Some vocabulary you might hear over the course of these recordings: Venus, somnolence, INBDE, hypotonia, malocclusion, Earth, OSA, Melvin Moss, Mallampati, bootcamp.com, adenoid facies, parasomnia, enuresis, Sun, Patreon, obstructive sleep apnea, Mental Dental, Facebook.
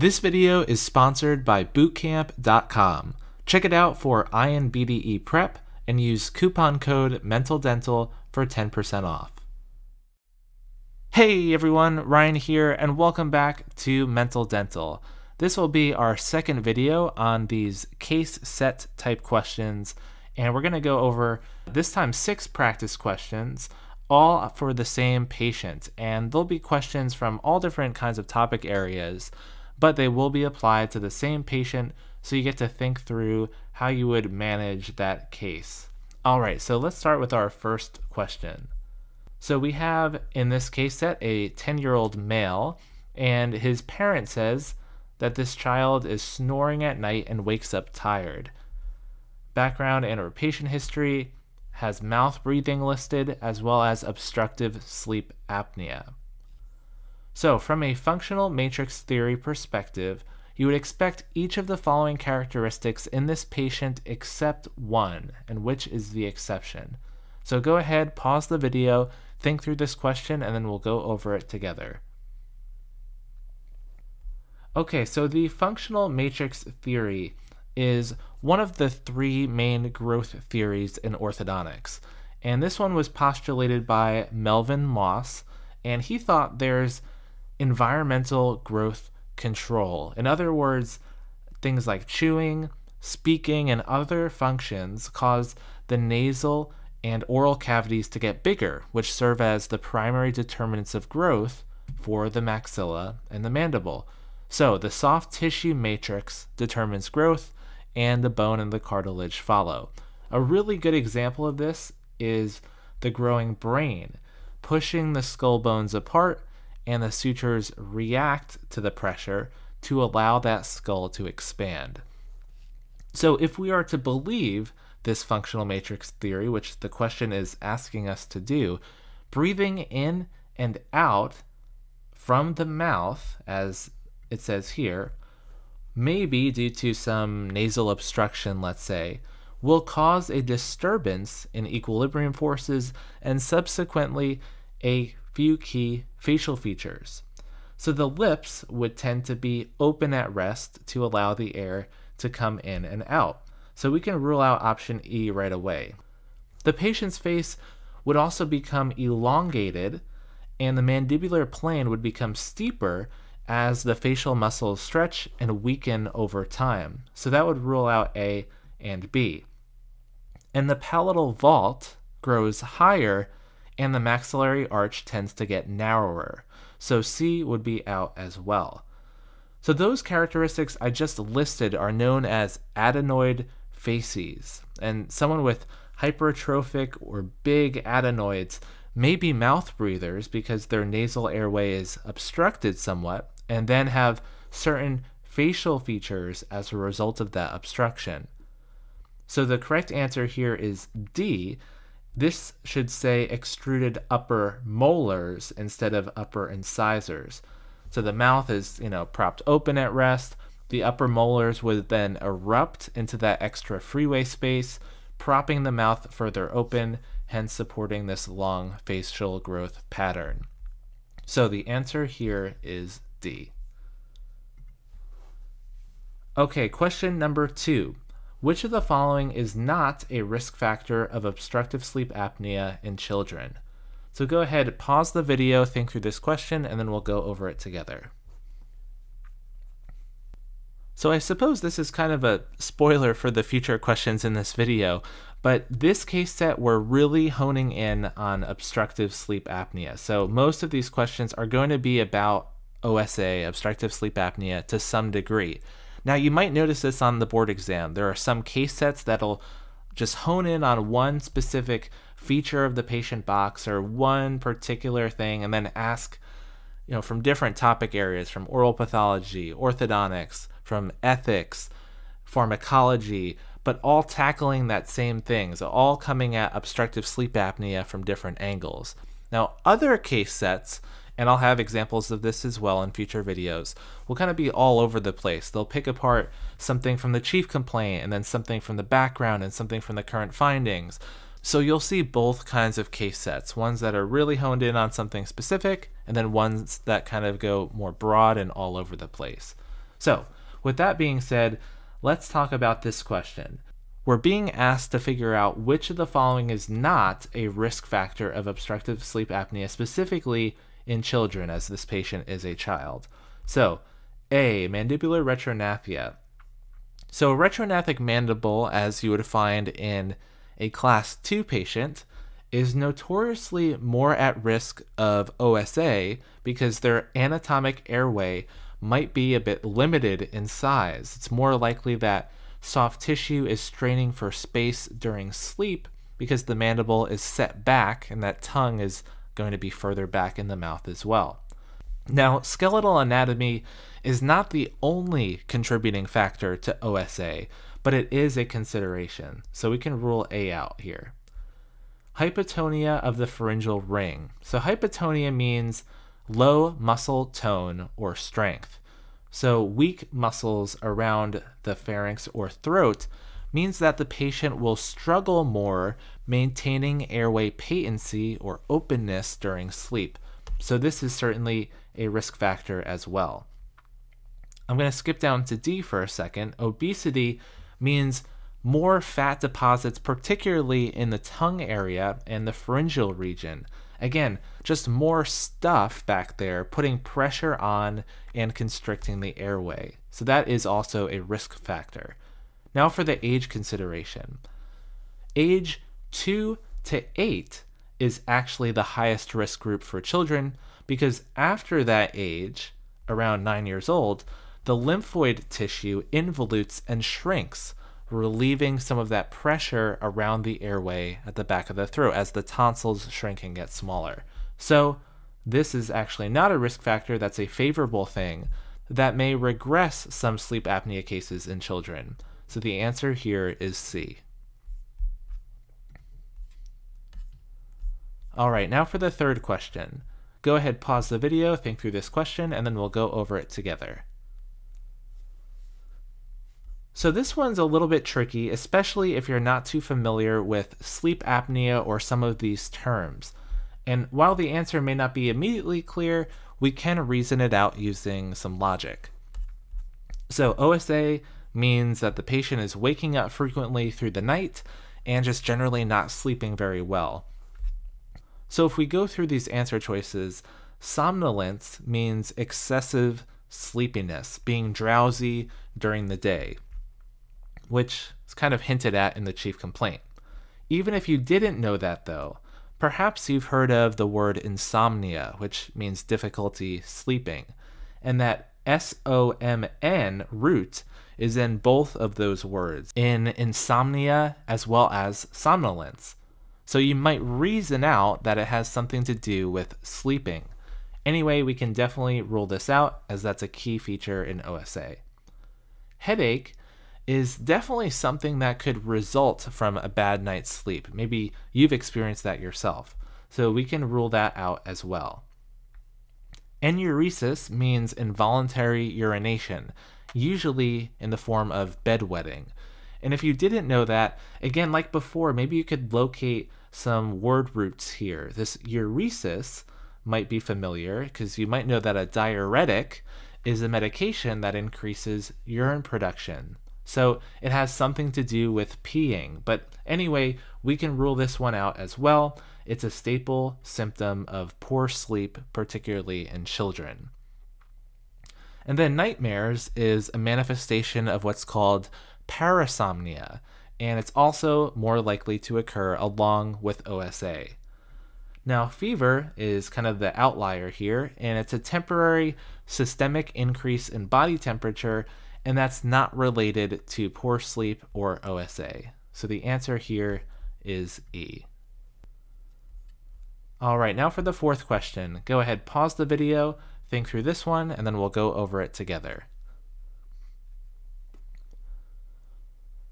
This video is sponsored by bootcamp.com. Check it out for INBDE prep and use coupon code MENTALDENTAL for 10% off. Hey everyone, Ryan here, and welcome back to Mental Dental. This will be our second video on these case set type questions, and we're going to go over this time 6 practice questions, all for the same patient, and there'll be questions from all different kinds of topic areas, but they will be applied to the same patient, so you get to think through how you would manage that case. All right, so let's start with our first question. So we have, in this case set, a 10-year-old male, and his parent says that this child is snoring at night and wakes up tired. Background and or patient history has mouth breathing listed, as well as obstructive sleep apnea. So from a functional matrix theory perspective, you would expect each of the following characteristics in this patient except one, and which is the exception. So go ahead, pause the video, think through this question, and then we'll go over it together. Okay, so the functional matrix theory is one of the 3 main growth theories in orthodontics. And this one was postulated by Melvin Moss, and he thought there's environmental growth control. In other words, things like chewing, speaking, and other functions cause the nasal and oral cavities to get bigger, which serve as the primary determinants of growth for the maxilla and the mandible. So the soft tissue matrix determines growth, and the bone and the cartilage follow. A really good example of this is the growing brain, pushing the skull bones apart, and the sutures react to the pressure to allow that skull to expand. So if we are to believe this functional matrix theory, which the question is asking us to do, breathing in and out from the mouth, as it says here, maybe due to some nasal obstruction, let's say, will cause a disturbance in equilibrium forces and subsequently a few key facial features. So the lips would tend to be open at rest to allow the air to come in and out. So we can rule out option E right away. The patient's face would also become elongated, and the mandibular plane would become steeper as the facial muscles stretch and weaken over time. So that would rule out A and B. And the palatal vault grows higher, and the maxillary arch tends to get narrower. So C would be out as well. So those characteristics I just listed are known as adenoid facies, and someone with hypertrophic or big adenoids may be mouth breathers because their nasal airway is obstructed somewhat, and then have certain facial features as a result of that obstruction. So the correct answer here is D. This should say extruded upper molars instead of upper incisors. So the mouth is, propped open at rest. The upper molars would then erupt into that extra freeway space, propping the mouth further open, hence supporting this long facial growth pattern. So the answer here is D. Okay, question number 2. Which of the following is not a risk factor of obstructive sleep apnea in children? So go ahead, pause the video, think through this question, and then we'll go over it together. So I suppose this is kind of a spoiler for the future questions in this video, but this case set we're really honing in on obstructive sleep apnea. So most of these questions are going to be about OSA, obstructive sleep apnea, to some degree. Now you might notice this on the board exam. There are some case sets that'll just hone in on one specific feature of the patient box or one particular thing, and then ask from different topic areas, from oral pathology, orthodontics, from ethics, pharmacology, but all tackling that same thing, so all coming at obstructive sleep apnea from different angles. Now other case sets, and I'll have examples of this as well in future videos, will kind of be all over the place. They'll pick apart something from the chief complaint, and then something from the background, and something from the current findings. So you'll see both kinds of case sets, ones that are really honed in on something specific, and then ones that kind of go more broad and all over the place. So with that being said, let's talk about this question. We're being asked to figure out which of the following is not a risk factor of obstructive sleep apnea, specifically in children, as this patient is a child. So A, mandibular retrognatha. So a retrognathic mandible, as you would find in a class 2 patient, is notoriously more at risk of OSA because their anatomic airway might be a bit limited in size. It's more likely that soft tissue is straining for space during sleep because the mandible is set back and that tongue is going to be further back in the mouth as well. Now, skeletal anatomy is not the only contributing factor to OSA, but it is a consideration, so we can rule A out here. Hypotonia of the pharyngeal ring. So hypotonia means low muscle tone or strength. So weak muscles around the pharynx or throat means that the patient will struggle more maintaining airway patency or openness during sleep. So this is certainly a risk factor as well. I'm going to skip down to D for a second. Obesity means more fat deposits, particularly in the tongue area and the pharyngeal region. Again, just more stuff back there, putting pressure on and constricting the airway. So that is also a risk factor. Now for the age consideration. Age 2 to 8 is actually the highest risk group for children because after that age, around 9 years old, the lymphoid tissue involutes and shrinks, relieving some of that pressure around the airway at the back of the throat as the tonsils shrink and get smaller. So this is actually not a risk factor, that's a favorable thing that may regress some sleep apnea cases in children. So the answer here is C. All right, now for the third question. Go ahead, pause the video, think through this question, and then we'll go over it together. So this one's a little bit tricky, especially if you're not too familiar with sleep apnea or some of these terms. And while the answer may not be immediately clear, we can reason it out using some logic. So OSA means that the patient is waking up frequently through the night and just generally not sleeping very well. So if we go through these answer choices, somnolence means excessive sleepiness, being drowsy during the day, which is kind of hinted at in the chief complaint. Even if you didn't know that though, perhaps you've heard of the word insomnia, which means difficulty sleeping, and that S-O-M-N root is in both of those words, in insomnia as well as somnolence. So you might reason out that it has something to do with sleeping. Anyway, we can definitely rule this out as that's a key feature in OSA. Headache is definitely something that could result from a bad night's sleep. Maybe you've experienced that yourself. So we can rule that out as well. Enuresis means involuntary urination, usually in the form of bedwetting. And if you didn't know that, again, like before, maybe you could locate some word roots here. This uresis might be familiar because you might know that a diuretic is a medication that increases urine production. So it has something to do with peeing. But anyway, we can rule this one out as well. It's a staple symptom of poor sleep, particularly in children. And then nightmares is a manifestation of what's called parasomnia, and it's also more likely to occur along with OSA. Now, fever is kind of the outlier here, and it's a temporary systemic increase in body temperature, and that's not related to poor sleep or OSA. So the answer here is E. All right, now for the fourth question. Go ahead, pause the video, think through this one, and then we'll go over it together.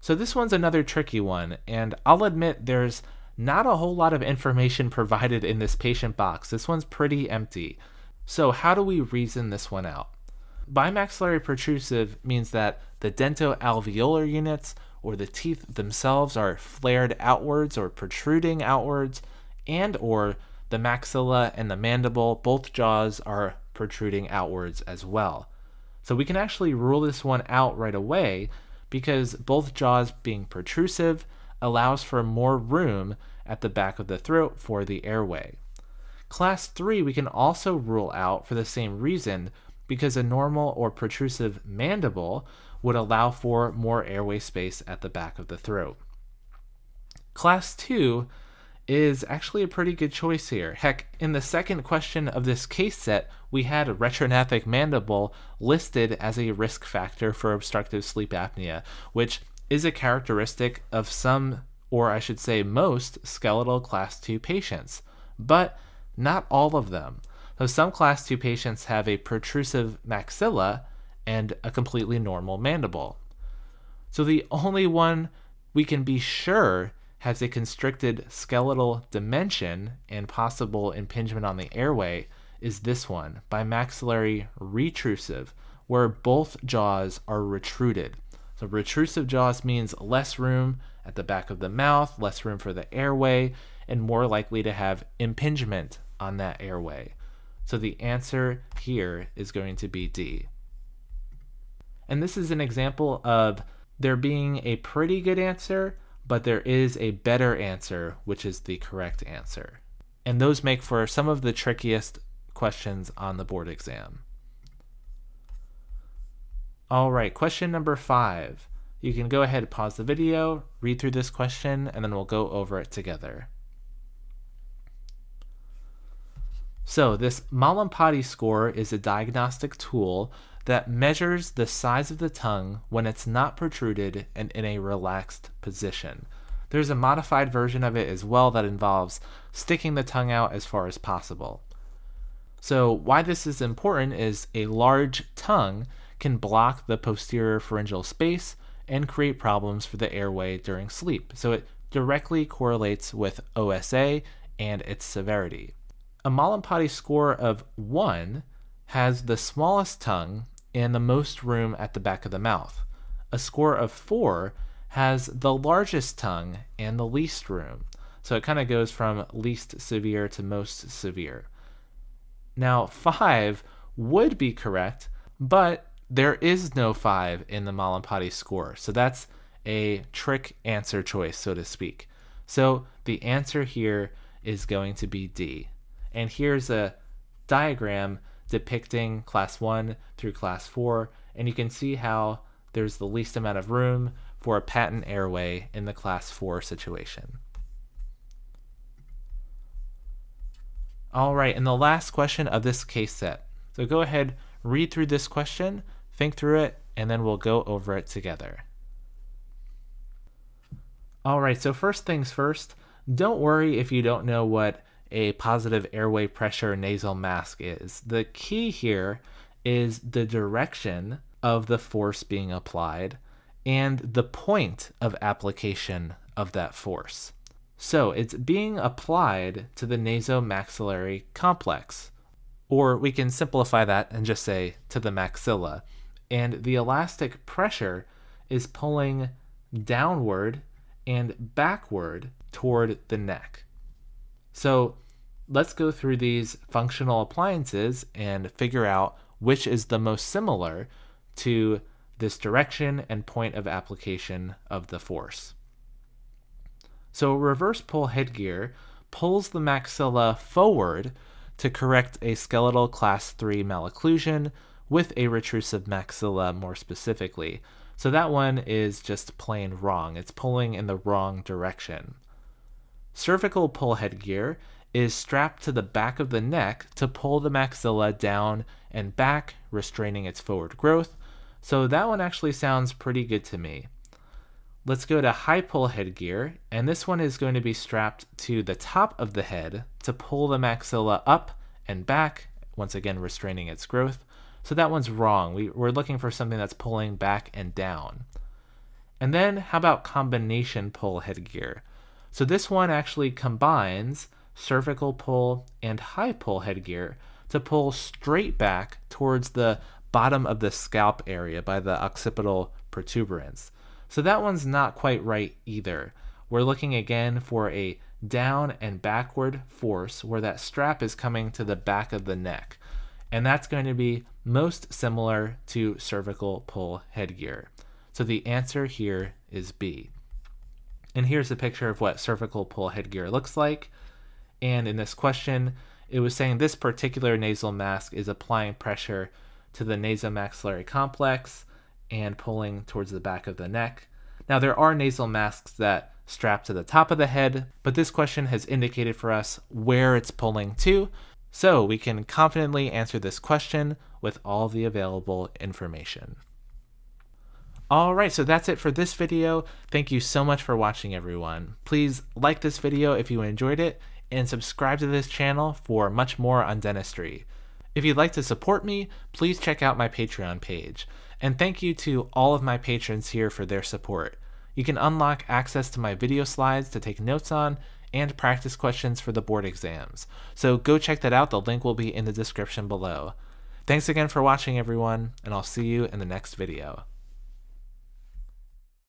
So this one's another tricky one, and I'll admit there's not a whole lot of information provided in this patient box. This one's pretty empty. So how do we reason this one out? Bimaxillary protrusive means that the dentoalveolar units or the teeth themselves are flared outwards or protruding outwards, and or the maxilla and the mandible, both jaws, are protruding outwards as well. So we can actually rule this one out right away because both jaws being protrusive allows for more room at the back of the throat for the airway. Class 3 we can also rule out for the same reason because a normal or protrusive mandible would allow for more airway space at the back of the throat. Class 2 is actually a pretty good choice here. Heck, in the second question of this case set, we had a retronathic mandible listed as a risk factor for obstructive sleep apnea, which is a characteristic of some, or I should say most, skeletal class 2 patients, but not all of them. So some class 2 patients have a protrusive maxilla and a completely normal mandible. So the only one we can be sure has a constricted skeletal dimension and possible impingement on the airway is this one, bimaxillary retrusive, where both jaws are retruded. So retrusive jaws means less room at the back of the mouth, less room for the airway, and more likely to have impingement on that airway. So the answer here is going to be D. And this is an example of there being a pretty good answer, but there is a better answer, which is the correct answer. And those make for some of the trickiest questions on the board exam. All right, question number 5. You can go ahead and pause the video, read through this question, and then we'll go over it together. So this Mallampati score is a diagnostic tool that measures the size of the tongue when it's not protruded and in a relaxed position. There's a modified version of it as well that involves sticking the tongue out as far as possible. So why this is important is a large tongue can block the posterior pharyngeal space and create problems for the airway during sleep. So it directly correlates with OSA and its severity. A Mallampati score of 1 has the smallest tongue and the most room at the back of the mouth. A score of 4 has the largest tongue and the least room. So it kind of goes from least severe to most severe. Now 5 would be correct, but there is no 5 in the Mallampati score, so that's a trick answer choice, so to speak. So the answer here is going to be D. And here's a diagram depicting class 1 through class 4, and you can see how there's the least amount of room for a patent airway in the class 4 situation. All right, and the last question of this case set. So go ahead, read through this question, think through it, and then we'll go over it together. All right, so first things first, don't worry if you don't know what a positive airway pressure nasal mask is. The key here is the direction of the force being applied and the point of application of that force. So it's being applied to the nasomaxillary complex, or we can simplify that and just say to the maxilla. And the elastic pressure is pulling downward and backward toward the neck. So let's go through these functional appliances and figure out which is the most similar to this direction and point of application of the force. So reverse pull headgear pulls the maxilla forward to correct a skeletal class 3 malocclusion with a retrusive maxilla more specifically. So that one is just plain wrong. It's pulling in the wrong direction. Cervical pull headgear is strapped to the back of the neck to pull the maxilla down and back, restraining its forward growth. So that one actually sounds pretty good to me. Let's go to high pull headgear, and this one is going to be strapped to the top of the head to pull the maxilla up and back, once again restraining its growth. So that one's wrong. We're looking for something that's pulling back and down. And then how about combination pull headgear? So this one actually combines cervical pull and high pull headgear to pull straight back towards the bottom of the scalp area by the occipital protuberance. So that one's not quite right either. We're looking again for a down and backward force where that strap is coming to the back of the neck. and that's going to be most similar to cervical pole headgear. So the answer here is B. And here's a picture of what cervical pole headgear looks like. And in this question, it was saying this particular nasal mask is applying pressure to the nasomaxillary complex and pulling towards the back of the neck. Now, there are nasal masks that strap to the top of the head, but this question has indicated for us where it's pulling to, so we can confidently answer this question with all the available information. All right, so that's it for this video. Thank you so much for watching, everyone. Please like this video if you enjoyed it, and subscribe to this channel for much more on dentistry. If you'd like to support me, please check out my Patreon page. And thank you to all of my patrons here for their support. You can unlock access to my video slides to take notes on and practice questions for the board exams. So go check that out. The link will be in the description below. Thanks again for watching, everyone, and I'll see you in the next video.